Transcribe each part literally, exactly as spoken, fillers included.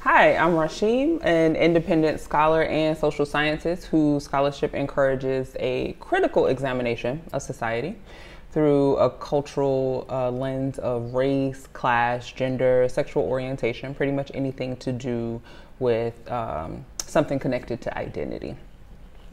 Hi, I'm Rasheem, an independent scholar and social scientist whose scholarship encourages a critical examination of society through a cultural uh, lens of race, class, gender, sexual orientation, pretty much anything to do with um, something connected to identity.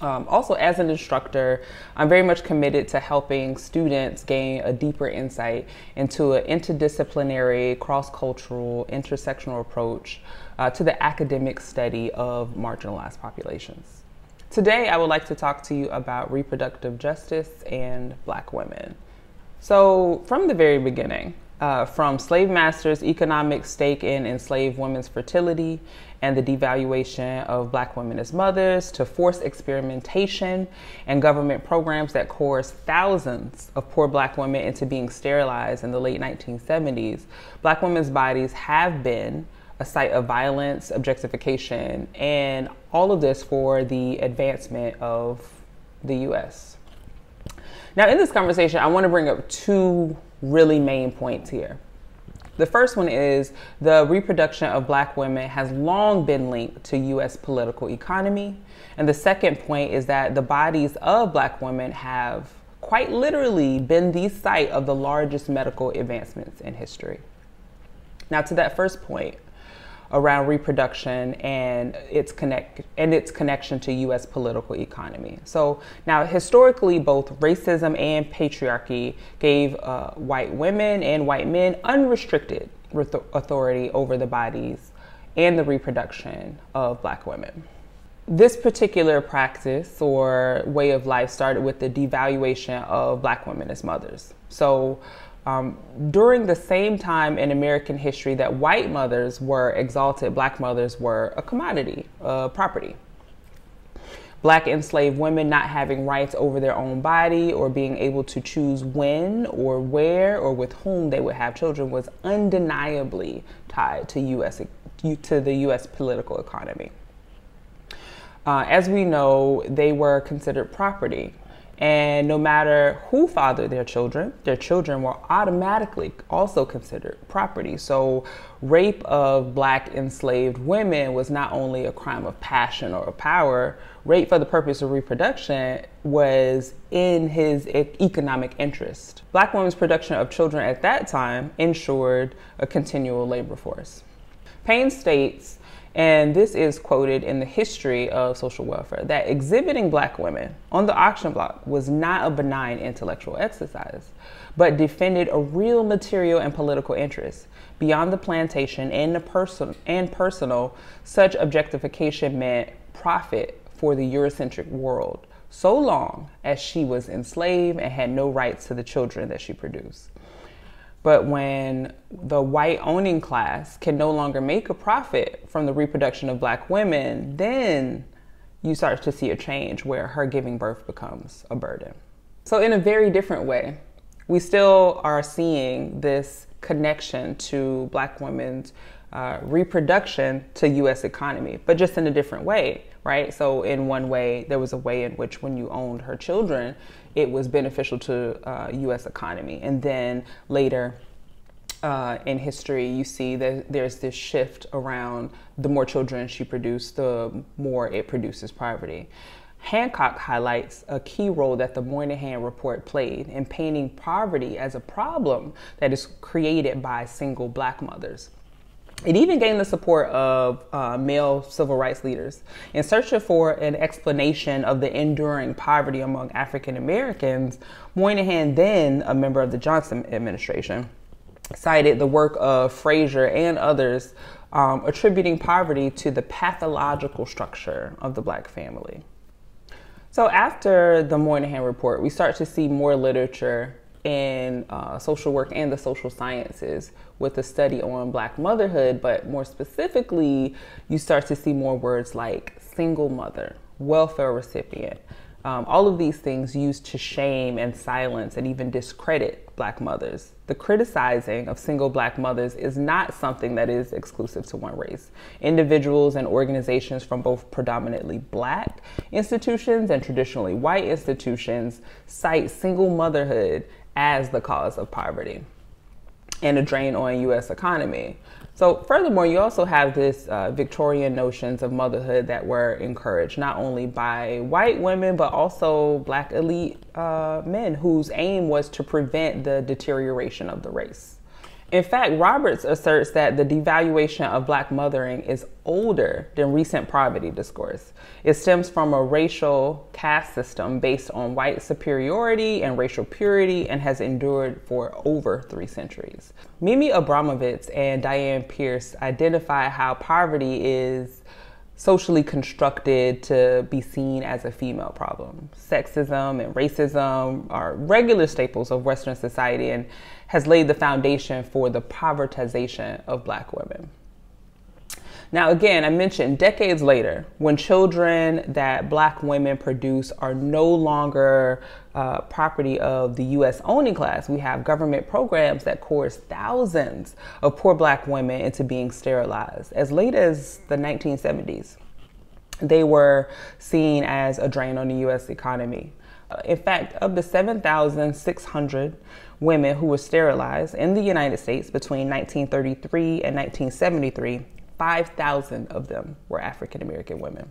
Um, also, as an instructor, I'm very much committed to helping students gain a deeper insight into an interdisciplinary, cross-cultural, intersectional approach uh, to the academic study of marginalized populations. Today, I would like to talk to you about reproductive justice and Black women. So, from the very beginning, Uh, from slave masters' economic stake in enslaved women's fertility and the devaluation of Black women as mothers, to forced experimentation and government programs that coerced thousands of poor Black women into being sterilized in the late nineteen seventies, Black women's bodies have been a site of violence, objectification, and all of this for the advancement of the U S Now, in this conversation, I want to bring up two really main points here. The first one is the reproduction of Black women has long been linked to U S political economy. And the second point is that the bodies of Black women have quite literally been the site of the largest medical advancements in history. Now, to that first point around reproduction and its connect and its connection to U S political economy. So now, historically, both racism and patriarchy gave uh, white women and white men unrestricted authority over the bodies and the reproduction of Black women. This particular practice or way of life started with the devaluation of Black women as mothers. So Um, during the same time in American history that white mothers were exalted, Black mothers were a commodity, a property. Black enslaved women not having rights over their own body or being able to choose when or where or with whom they would have children was undeniably tied to U S to the U S political economy. Uh, as we know, they were considered property. And no matter who fathered their children, their children were automatically also considered property. So rape of Black enslaved women was not only a crime of passion or of power, rape for the purpose of reproduction was in his economic interest. Black women's production of children at that time ensured a continual labor force. Payne states, and this is quoted in the history of social welfare, that exhibiting Black women on the auction block was not a benign intellectual exercise, but defended a real material and political interest beyond the plantation and the person and personal. Such objectification meant profit for the Eurocentric world, so long as she was enslaved and had no rights to the children that she produced. But when the white owning class can no longer make a profit from the reproduction of Black women, then you start to see a change where her giving birth becomes a burden. So in a very different way, we still are seeing this connection to Black women's uh, reproduction to U S economy, but just in a different way, right? So in one way, there was a way in which when you owned her children, it was beneficial to uh, U S economy. And then later uh, in history, you see that there's this shift around the more children she produced, the more it produces poverty. Hancock highlights a key role that the Moynihan Report played in painting poverty as a problem that is created by single Black mothers. It even gained the support of uh, male civil rights leaders in searching for an explanation of the enduring poverty among African Americans. Moynihan, then a member of the Johnson administration, cited the work of Frazier and others um, attributing poverty to the pathological structure of the Black family. So after the Moynihan Report, we start to see more literature in uh, social work and the social sciences with a study on Black motherhood, but more specifically, you start to see more words like single mother, welfare recipient, Um, all of these things used to shame and silence and even discredit Black mothers. The criticizing of single Black mothers is not something that is exclusive to one race. Individuals and organizations from both predominantly Black institutions and traditionally white institutions cite single motherhood as the cause of poverty and a drain on U S economy. So furthermore, you also have this uh, Victorian notions of motherhood that were encouraged not only by white women, but also Black elite uh, men whose aim was to prevent the deterioration of the race. In fact, Roberts asserts that the devaluation of Black mothering is older than recent poverty discourse. It stems from a racial caste system based on white superiority and racial purity and has endured for over three centuries. Mimi Abramovitz and Diane Pierce identify how poverty is socially constructed to be seen as a female problem. Sexism and racism are regular staples of Western society and has laid the foundation for the povertization of Black women. Now, again, I mentioned decades later, when children that Black women produce are no longer uh, property of the U S owning class, we have government programs that coerce thousands of poor Black women into being sterilized. As late as the nineteen seventies, they were seen as a drain on the U S economy. In fact, of the seven thousand six hundred women who were sterilized in the United States between nineteen thirty-three and nineteen seventy-three, five thousand of them were African-American women.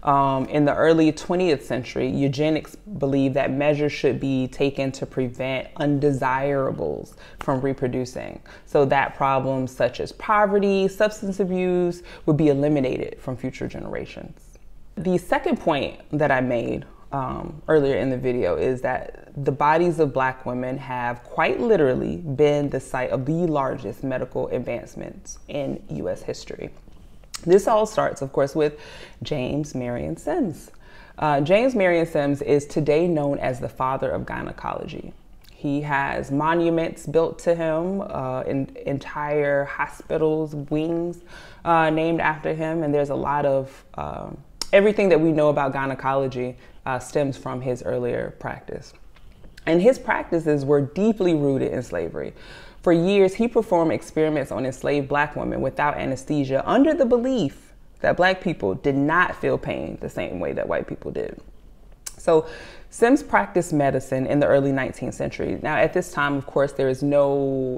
Um, in the early twentieth century, eugenics believed that measures should be taken to prevent undesirables from reproducing, so that problems such as poverty, substance abuse would be eliminated from future generations. The second point that I made Um, earlier in the video is that the bodies of Black women have quite literally been the site of the largest medical advancements in U S history. This all starts, of course, with James Marion Sims. Uh, James Marion Sims is today known as the father of gynecology. He has monuments built to him, uh, in, entire hospitals, wings uh, named after him, and there's a lot of uh, everything that we know about gynecology uh, stems from his earlier practice. And his practices were deeply rooted in slavery. For years, he performed experiments on enslaved Black women without anesthesia under the belief that Black people did not feel pain the same way that white people did. So Sims practiced medicine in the early nineteenth century. Now, at this time, of course, there is no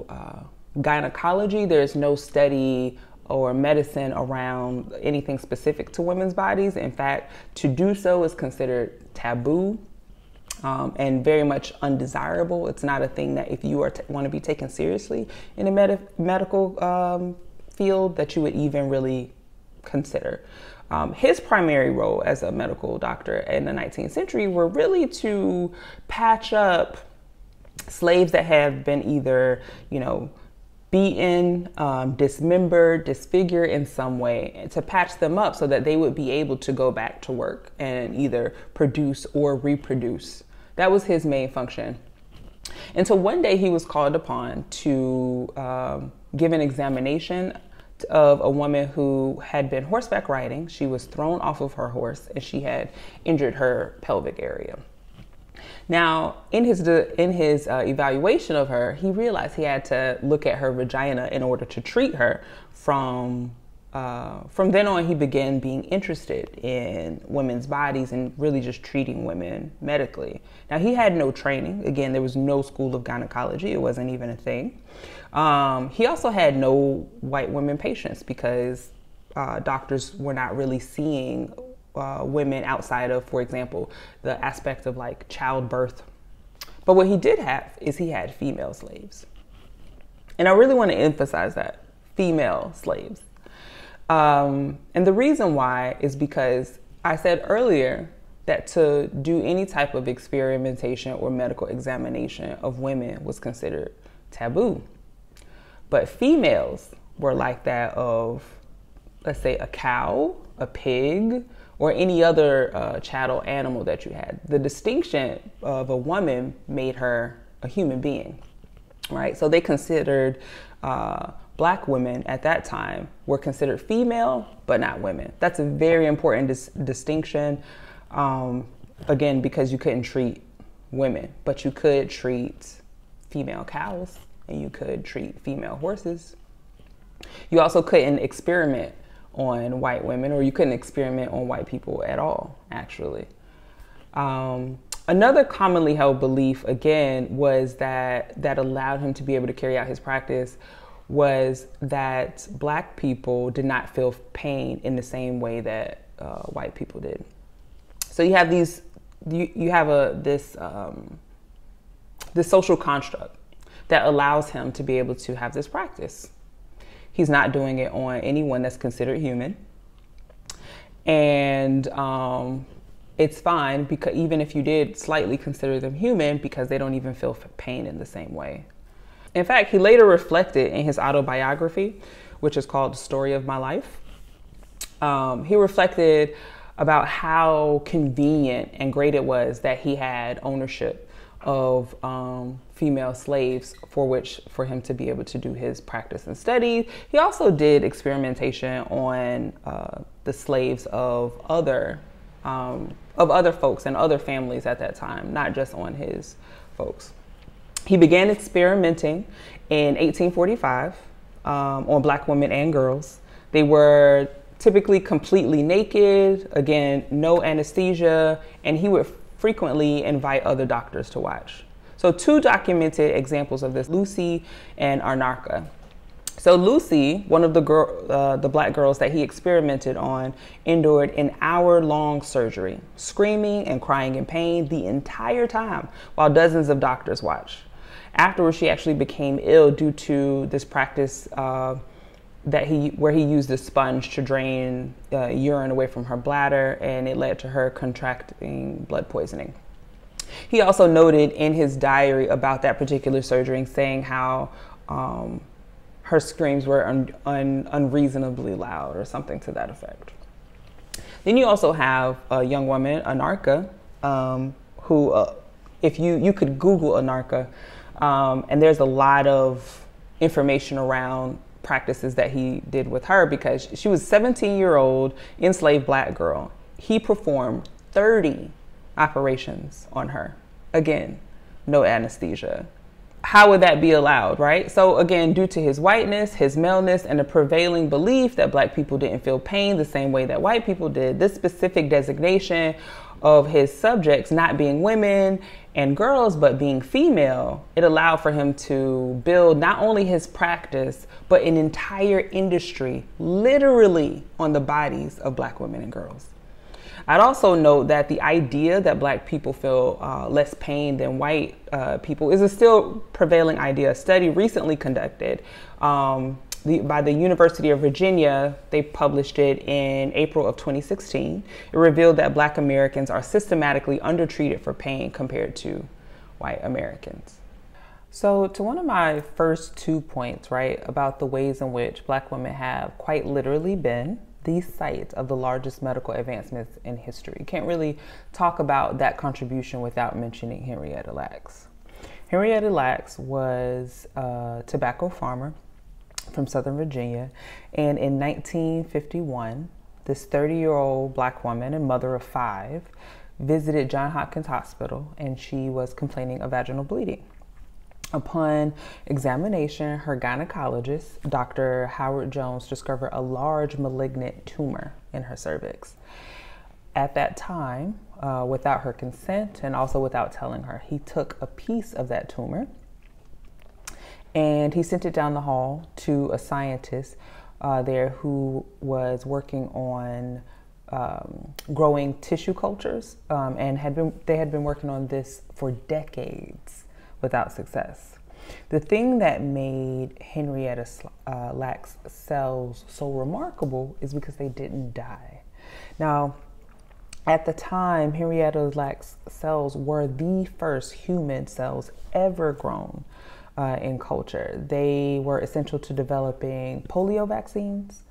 uh, gynecology, there is no study or medicine around anything specific to women's bodies. In fact, to do so is considered taboo um, and very much undesirable. It's not a thing that if you are t want to be taken seriously in a med medical um, field that you would even really consider. Um, his primary role as a medical doctor in the nineteenth century were really to patch up slaves that have been either, you know, beaten, um, dismembered, disfigured in some way, to patch them up so that they would be able to go back to work and either produce or reproduce. That was his main function. And so one day he was called upon to um, give an examination of a woman who had been horseback riding. She was thrown off of her horse and she had injured her pelvic area. Now, in his, in his uh, evaluation of her, he realized he had to look at her vagina in order to treat her. From, uh, from then on, he began being interested in women's bodies and really just treating women medically. Now, he had no training. Again, there was no school of gynecology. It wasn't even a thing. Um, he also had no white women patients because uh, doctors were not really seeing Uh, women outside of, for example, the aspect of like childbirth. But what he did have is he had female slaves. And I really want to emphasize that, female slaves. Um, and the reason why is because I said earlier that to do any type of experimentation or medical examination of women was considered taboo. But females were like that of, let's say, a cow, a pig, or any other uh, chattel animal that you had. The distinction of a woman made her a human being, right? So they considered uh, Black women at that time were considered female, but not women. That's a very important dis distinction. Um, Again, because you couldn't treat women, but you could treat female cows and you could treat female horses. You also couldn't experiment on white women, or you couldn't experiment on white people at all, actually. Um, another commonly held belief, again, was that that allowed him to be able to carry out his practice was that black people did not feel pain in the same way that uh, white people did. So you have these, you, you have a, this, um, this social construct that allows him to be able to have this practice. He's not doing it on anyone that's considered human. And um, it's fine, because even if you did slightly consider them human, because they don't even feel pain in the same way. In fact, he later reflected in his autobiography, which is called The Story of My Life. Um, he reflected about how convenient and great it was that he had ownership of um, female slaves for which for him to be able to do his practice and study. He also did experimentation on uh, the slaves of other um, of other folks and other families at that time, not just on his folks. He began experimenting in eighteen forty-five um, on black women and girls. They were typically completely naked, again, no anesthesia, and he would frequently invite other doctors to watch. So two documented examples of this, Lucy and Arnarka. So Lucy, one of the girl, uh, the black girls that he experimented on, endured an hour-long surgery, screaming and crying in pain the entire time while dozens of doctors watched. Afterwards, she actually became ill due to this practice uh, that he, where he used a sponge to drain uh, urine away from her bladder, and it led to her contracting blood poisoning. He also noted in his diary about that particular surgery, saying how um, her screams were un un unreasonably loud, or something to that effect. Then you also have a young woman, Anarka, um, who, uh, if you, you could Google Anarka, um, and there's a lot of information around practices that he did with her, because she was a seventeen-year-old enslaved black girl. He performed thirty operations on her. Again, no anesthesia. How would that be allowed, right? So again, due to his whiteness, his maleness, and the prevailing belief that black people didn't feel pain the same way that white people did, this specific designation of his subjects not being women and girls, but being female, it allowed for him to build not only his practice, but an entire industry literally on the bodies of black women and girls. I'd also note that the idea that black people feel uh, less pain than white uh, people is a still prevailing idea. A study recently conducted um, the, by the University of Virginia, they published it in April of twenty sixteen. It revealed that black Americans are systematically undertreated for pain compared to white Americans. So to one of my first two points, right, about the ways in which black women have quite literally been the site of the largest medical advancements in history. You can't really talk about that contribution without mentioning Henrietta Lacks. Henrietta Lacks was a tobacco farmer from Southern Virginia, and in nineteen fifty-one, this thirty-year-old black woman and mother of five visited Johns Hopkins Hospital, and she was complaining of vaginal bleeding. Upon examination, her gynecologist, Doctor Howard Jones, discovered a large malignant tumor in her cervix. At that time, uh, without her consent and also without telling her, he took a piece of that tumor and he sent it down the hall to a scientist uh, there who was working on um, growing tissue cultures, um, and had been, they had been working on this for decades without success. The thing that made Henrietta uh, Lacks cells so remarkable is because they didn't die. Now, at the time, Henrietta Lacks cells were the first human cells ever grown uh, in culture. They were essential to developing polio vaccines.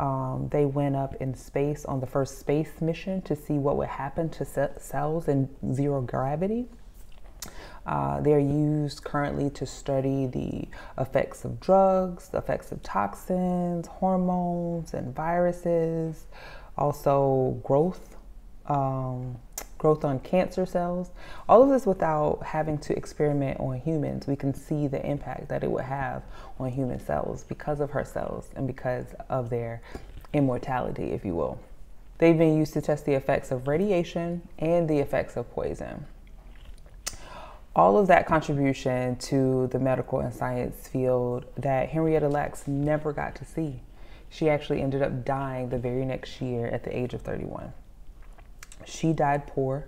Um, they went up in space on the first space mission to see what would happen to cells in zero gravity. Uh, they're used currently to study the effects of drugs, the effects of toxins, hormones, and viruses, also growth, um, growth on cancer cells. All of this without having to experiment on humans. We can see the impact that it would have on human cells because of her cells and because of their immortality, if you will. They've been used to test the effects of radiation and the effects of poison. All of that contribution to the medical and science field that Henrietta Lacks never got to see. She actually ended up dying the very next year at the age of thirty-one. She died poor,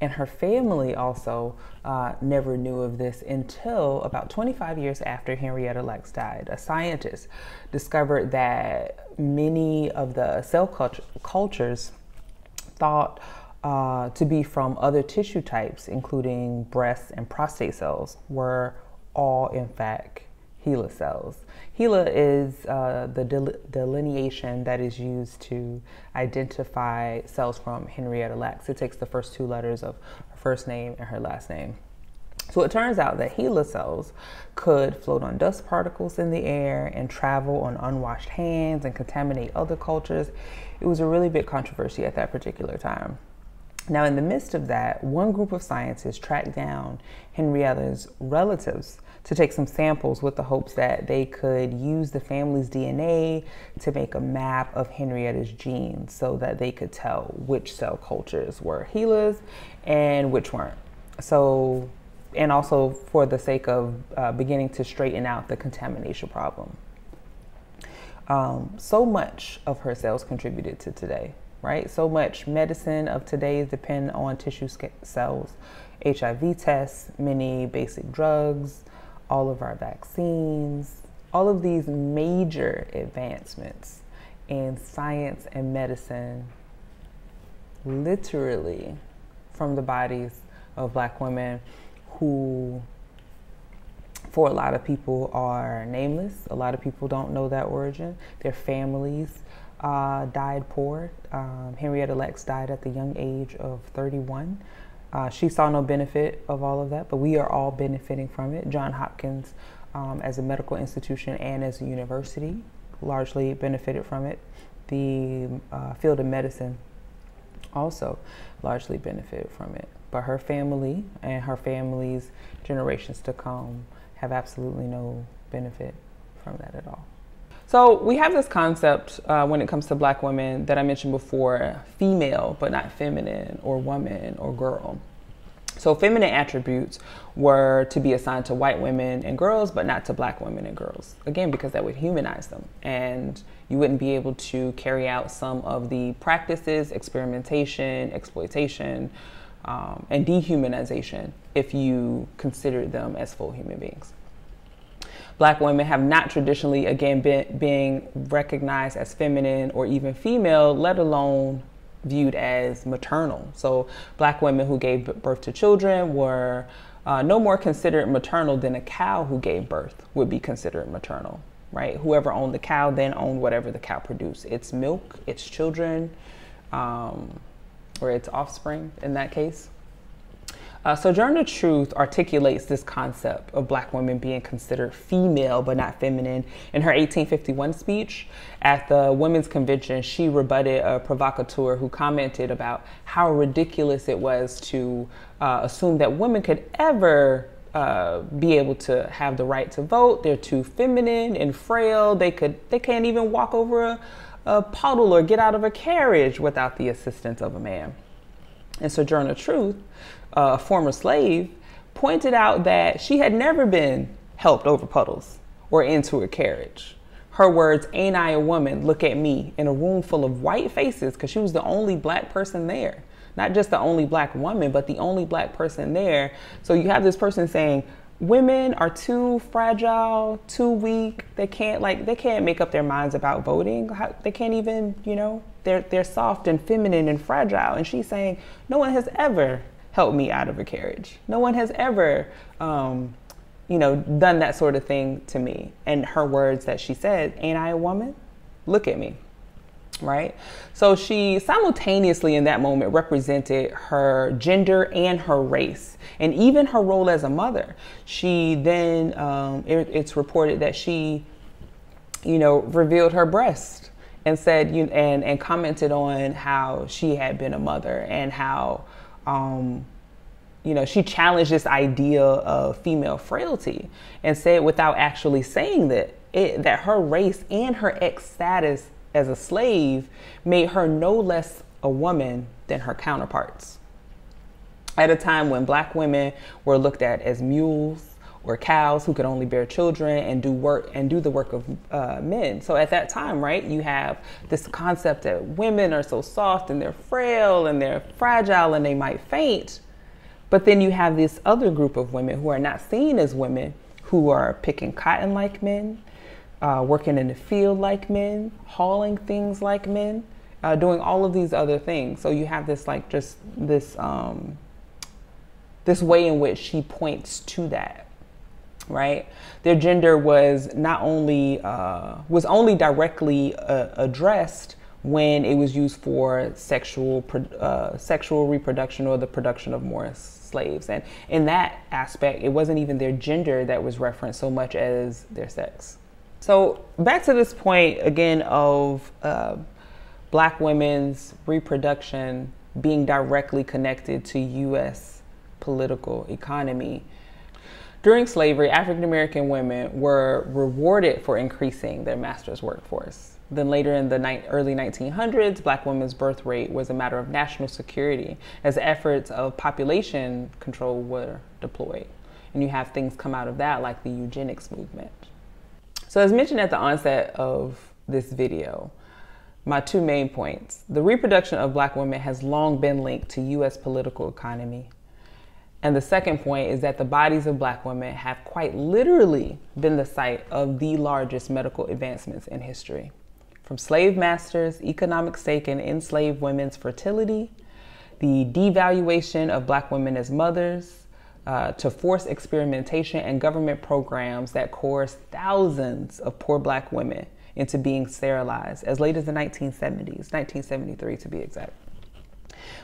and her family also uh, never knew of this until about twenty-five years after Henrietta Lacks died. A scientist discovered that many of the cell culture, cultures thought Uh, to be from other tissue types, including breast and prostate cells, were all in fact HeLa cells. HeLa is uh, the del delineation that is used to identify cells from Henrietta Lacks. It takes the first two letters of her first name and her last name. So it turns out that HeLa cells could float on dust particles in the air and travel on unwashed hands and contaminate other cultures. It was a really big controversy at that particular time. Now, in the midst of that, one group of scientists tracked down Henrietta's relatives to take some samples with the hopes that they could use the family's D N A to make a map of Henrietta's genes so that they could tell which cell cultures were HeLa's and which weren't. So, and also for the sake of uh, beginning to straighten out the contamination problem. Um, so much of her cells contributed to today. Right? So much medicine of today depends on tissue cells, H I V tests, many basic drugs, all of our vaccines, all of these major advancements in science and medicine, literally from the bodies of Black women who, for a lot of people, are nameless. A lot of people don't know that origin. Their families Uh, died poor. Um, Henrietta Lacks died at the young age of thirty-one. Uh, she saw no benefit of all of that, but we are all benefiting from it. Johns Hopkins, um, as a medical institution and as a university, largely benefited from it. The uh, field of medicine also largely benefited from it. But her family and her family's generations to come have absolutely no benefit from that at all. So we have this concept uh, when it comes to Black women that I mentioned before, female, but not feminine or woman or girl. So feminine attributes were to be assigned to white women and girls, but not to Black women and girls. Again, because that would humanize them. And you wouldn't be able to carry out some of the practices, experimentation, exploitation, um, and dehumanization if you considered them as full human beings. Black women have not traditionally, again, been being recognized as feminine or even female, let alone viewed as maternal. So Black women who gave birth to children were uh, no more considered maternal than a cow who gave birth would be considered maternal, right? Whoever owned the cow then owned whatever the cow produced. Its milk, its children, um, or its offspring in that case. Uh, Sojourner Truth articulates this concept of Black women being considered female but not feminine. In her eighteen fifty-one speech at the Women's Convention, she rebutted a provocateur who commented about how ridiculous it was to uh, assume that women could ever uh, be able to have the right to vote. They're too feminine and frail. They could, they can't even walk over a, a puddle or get out of a carriage without the assistance of a man. And Sojourner Truth, a former slave, pointed out that she had never been helped over puddles or into a carriage. Her words, "Ain't I a woman? Look at me," in a room full of white faces, because she was the only Black person there. Not just the only Black woman, but the only Black person there. So you have this person saying, women are too fragile, too weak. They can't, like, they can't make up their minds about voting. How, they can't even, you know, they're, they're soft and feminine and fragile. And she's saying, no one has ever helped me out of a carriage. No one has ever, um, you know, done that sort of thing to me. And her words that she said, "Ain't I a woman? Look at me," right? So she simultaneously in that moment represented her gender and her race and even her role as a mother. She then, um, it, it's reported that she, you know, revealed her breast and said, you, and, and commented on how she had been a mother and how um, you know, she challenged this idea of female frailty and said, without actually saying that, it, that her race and her ex status as a slave made her no less a woman than her counterparts. At a time when black women were looked at as mules or cows who could only bear children and do work and do the work of uh, men. So at that time, right, you have this concept that women are so soft and they're frail and they're fragile and they might faint. But then you have this other group of women who are not seen as women, who are picking cotton like men, uh, working in the field like men, hauling things like men, uh, doing all of these other things. So you have this like just this um, this way in which she points to that. Right, their gender was not only uh, was only directly uh, addressed when it was used for sexual uh, sexual reproduction or the production of more slaves, and in that aspect, it wasn't even their gender that was referenced so much as their sex. So back to this point again of uh, black women's reproduction being directly connected to U S political economy. During slavery, African-American women were rewarded for increasing their master's workforce. Then later in the early nineteen hundreds, black women's birth rate was a matter of national security as efforts of population control were deployed. And you have things come out of that like the eugenics movement. So as mentioned at the onset of this video, my two main points. The reproduction of black women has long been linked to U S political economy. And the second point is that the bodies of black women have quite literally been the site of the largest medical advancements in history. From slave masters, economic stake in enslaved women's fertility, the devaluation of black women as mothers, uh, to forced experimentation and government programs that coerced thousands of poor black women into being sterilized as late as the nineteen seventies, nineteen seventy-three to be exact.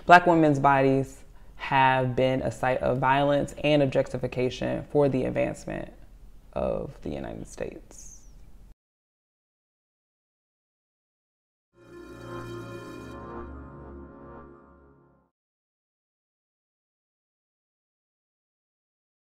Black women's bodies have been a site of violence and objectification for the advancement of the United States.